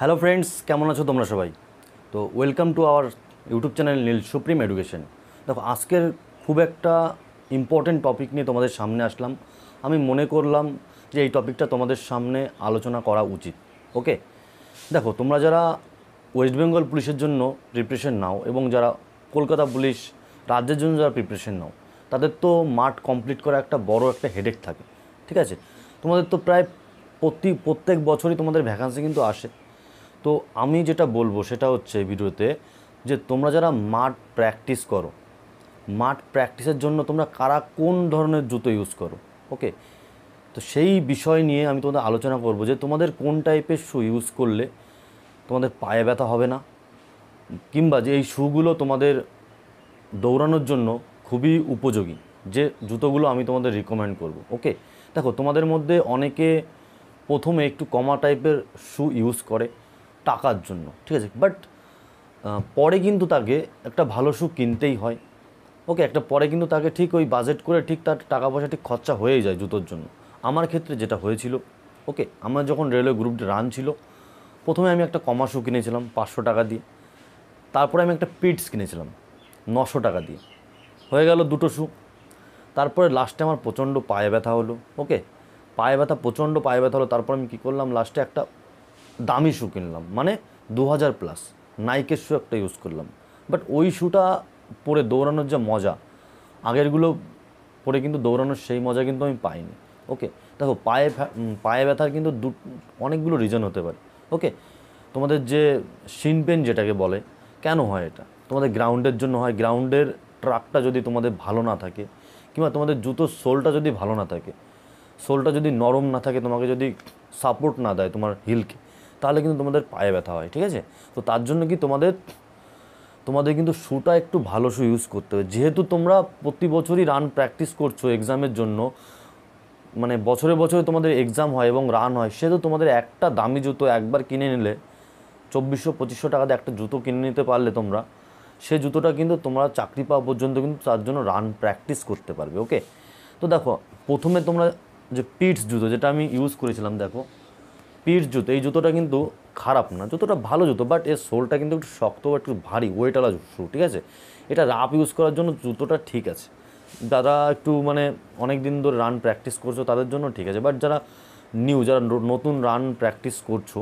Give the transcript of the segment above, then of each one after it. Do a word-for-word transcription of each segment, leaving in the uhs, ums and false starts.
Hello friends, কেমন আছো তোমরা সবাই? তো welcome to our YouTube channel Neel supreme education. দেখো, আজকের খুব একটা ইম্পর্টেন্ট টপিক নিয়ে তোমাদের সামনে আসলাম। আমি মনে করলাম যে এই টপিকটা তোমাদের সামনে আলোচনা করা উচিত। ওকে, দেখো তোমরা যারা ওয়েস্ট বেঙ্গল পুলিশের জন্য প্রিপারেশন নাও এবং যারা কলকাতা পুলিশ রাজ্যের জন্য যারা প্রিপারেশন নাও, তাদের তো মাঠ কমপ্লিট করা একটা বড় একটা হেডেক থাকে, ঠিক আছে? তোমাদের তো প্রায় প্রতি প্রত্যেক বছরই তোমাদের ভ্যাকান্সি কিন্তু আসে। তো আমি যেটা বলবো সেটা হচ্ছে এই ভিডিওতে, যে তোমরা যারা মাঠ প্র্যাকটিস করো, মাঠ প্র্যাকটিসের জন্য তোমরা কারা কোন ধরনের জুতো ইউজ করো, ওকে? তো সেই বিষয় নিয়ে আমি তোমাদের আলোচনা করব যে তোমাদের কোন টাইপের শ্যু ইউজ করলে তোমাদের পায়ে ব্যথা হবে না, কিংবা যে এই শ্যুগুলো তোমাদের দৌড়ানোর জন্য খুবই উপযোগী, যে জুতোগুলো আমি তোমাদের রিকমেন্ড করব। ওকে, দেখো তোমাদের মধ্যে অনেকে প্রথমে একটু কমা টাইপের শ্যু ইউজ করে টাকার জন্য, ঠিক আছে? বাট পরে কিন্তু তাকে একটা ভালো শ্যু কিনতেই হয়, ওকে? একটা পরে কিন্তু তাকে ঠিক ওই বাজেট করে ঠিক তার টাকা পয়সা ঠিক খরচা হয়ে যায় জুতোর জন্য। আমার ক্ষেত্রে যেটা হয়েছিল, ওকে, আমার যখন রেলওয়ে গ্রুপটা রান ছিল, প্রথমে আমি একটা কমা শ্যু কিনেছিলাম পাঁচশো টাকা দিয়ে, তারপরে আমি একটা পিটস কিনেছিলাম নশো টাকা দিয়ে, হয়ে গেল দুটো শ্যু। তারপরে লাস্টে আমার প্রচণ্ড পায়ে ব্যথা হলো, ওকে? পায়ে ব্যথা প্রচণ্ড পায়ে ব্যথা হলো। তারপর আমি কী করলাম, লাস্টে একটা দামি শ্যু কিনলাম, মানে দু হাজার প্লাস নাইকের শ্যু একটা ইউজ করলাম। বাট ওই শ্যুটা পরে দৌড়ানোর যে মজা, আগেরগুলো পরে কিন্তু দৌড়ানোর সেই মজা কিন্তু আমি পাইনি, ওকে? দেখো পায়ে পায়ে ব্যথার কিন্তু দু অনেকগুলো রিজন হতে পারে, ওকে? তোমাদের যে শিন পেন যেটাকে বলে, কেন হয় এটা? তোমাদের গ্রাউন্ডের জন্য হয়। গ্রাউন্ডের ট্র্যাকটা যদি তোমাদের ভালো না থাকে, কিংবা তোমাদের জুতোর সোলটা যদি ভালো না থাকে, সোলটা যদি নরম না থাকে, তোমাকে যদি সাপোর্ট না দেয় তোমার হিলকে, তাহলে কিন্তু তোমাদের পায়ে ব্যথা হয়, ঠিক আছে? তো তার জন্য কি তোমাদের তোমাদের কিন্তু শ্যুটা একটু ভালো শ্যু ইউজ করতে হবে। যেহেতু তোমরা প্রতি বছরই রান প্র্যাকটিস করছো এক্সামের জন্য, মানে বছরে বছরে তোমাদের এক্সাম হয় এবং রান হয়, সেহেতু তোমাদের একটা দামি জুতো একবার কিনে নিলে চব্বিশশো পঁচিশশো টাকাতে একটা জুতো কিনে নিতে পারলে তোমরা, সে জুতোটা কিন্তু তোমরা চাকরি পাওয়া পর্যন্ত কিন্তু তার জন্য রান প্র্যাকটিস করতে পারবে, ওকে? তো দেখো প্রথমে তোমরা যে পিটস জুতো যেটা আমি ইউজ করেছিলাম, দেখো পিটস জুতো, এই জুতোটা কিন্তু খারাপ না, জুতোটা ভালো জুতো, বাট এর সোলটা কিন্তু একটু শক্ত বা একটু ভারী ওয়েটওয়ালা শ্যু, ঠিক আছে? এটা রাপ ইউজ করার জন্য জুতোটা ঠিক আছে, যারা একটু মানে অনেক দিন ধরে রান প্র্যাকটিস করছো তাদের জন্য ঠিক আছে, বাট যারা নিউ, যারা নতুন রান প্র্যাকটিস করছো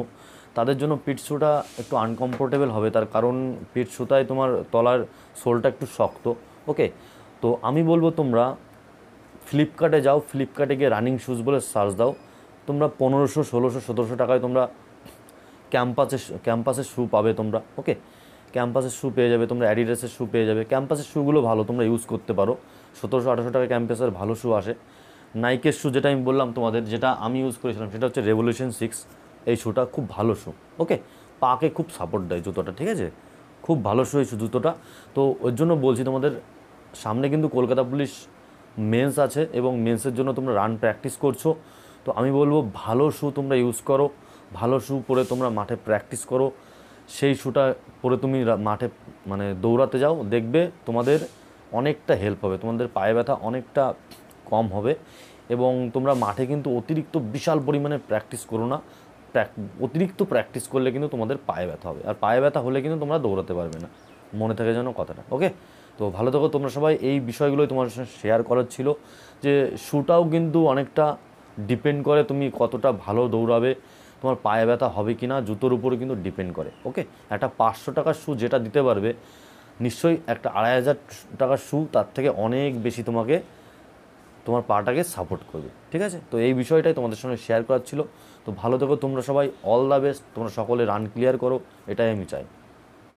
তাদের জন্য পিট শ্যুটা একটু আনকমফোর্টেবল হবে। তার কারণ পিট শ্যুটায় তোমার তলার সোলটা একটু শক্ত, ওকে? তো আমি বলবো তোমরা ফ্লিপকার্টে যাও, ফ্লিপকার্টে গিয়ে রানিং শ্যুজ বলে সার্চ দাও, তোমরা পনেরোশো ষোলোশো সতেরোশো টাকায় তোমরা ক্যাম্পাসে ক্যাম্পাসের শ্যু পাবে তোমরা, ওকে? ক্যাম্পাসের শ্যু পেয়ে যাবে তোমরা, অ্যাডিডাসের শ্যু পেয়ে যাবে। ক্যাম্পাসের শ্যুগুলো ভালো, তোমরা ইউজ করতে পারো, সতেরোশো আঠারোশো টাকা ক্যাম্পাসের ভালো শ্যু আসে। নাইকের শ্যু যেটা আমি বললাম তোমাদের, যেটা আমি ইউজ করেছিলাম, সেটা হচ্ছে রেভলিউশন সিক্স, এই শ্যুটা খুব ভালো শ্যু, ওকে? পাকে খুব সাপোর্ট দেয় জুতোটা, ঠিক আছে? খুব ভালো শ্যু এই জুতোটা। তো ওর জন্য বলছি তোমাদের, সামনে কিন্তু কলকাতা পুলিশ মেন্স আছে এবং মেন্সের জন্য তোমরা রান প্র্যাকটিস করছো, তো আমি বলবো ভালো শ্যু তোমরা ইউজ করো, ভালো শ্যু পরে তোমরা মাঠে প্র্যাকটিস করো, সেই শ্যুটা পরে তুমি মাঠে মানে দৌড়াতে যাও, দেখবে তোমাদের অনেকটা হেল্প হবে, তোমাদের পায়ে ব্যথা অনেকটা কম হবে। এবং তোমরা মাঠে কিন্তু অতিরিক্ত বিশাল পরিমাণে প্র্যাকটিস করো না, অতিরিক্ত প্র্যাকটিস করলে কিন্তু তোমাদের পায়ে ব্যথা হবে, আর পায়ে ব্যথা হলে কিন্তু তোমরা দৌড়াতে পারবে না, মনে থাকে যেন কথাটা, ওকে? তো ভালো থেকো তোমরা সবাই। এই বিষয়গুলোই তোমার সঙ্গে শেয়ার করার ছিল, যে শ্যুটাও কিন্তু অনেকটা ডিপেন্ড করে তুমি কতটা ভালো দৌড়াবে, তোমার পায়ে ব্যথা হবে কি না জুতোর উপরে কিন্তু ডিপেন্ড করে, ওকে? একটা পাঁচশো টাকার শ্যু যেটা দিতে পারবে, নিশ্চয়ই একটা আড়াই হাজার টাকার শ্যু তার থেকে অনেক বেশি তোমাকে, তোমার পাটাকে সাপোর্ট করবে, ঠিক আছে? তো এই বিষয়টাই তোমাদের সঙ্গে শেয়ার করার ছিল। তো ভালো থেকো তোমরা সবাই, অল দ্য বেস্ট, তোমরা সকলে রান ক্লিয়ার করো, এটাই আমি চাই।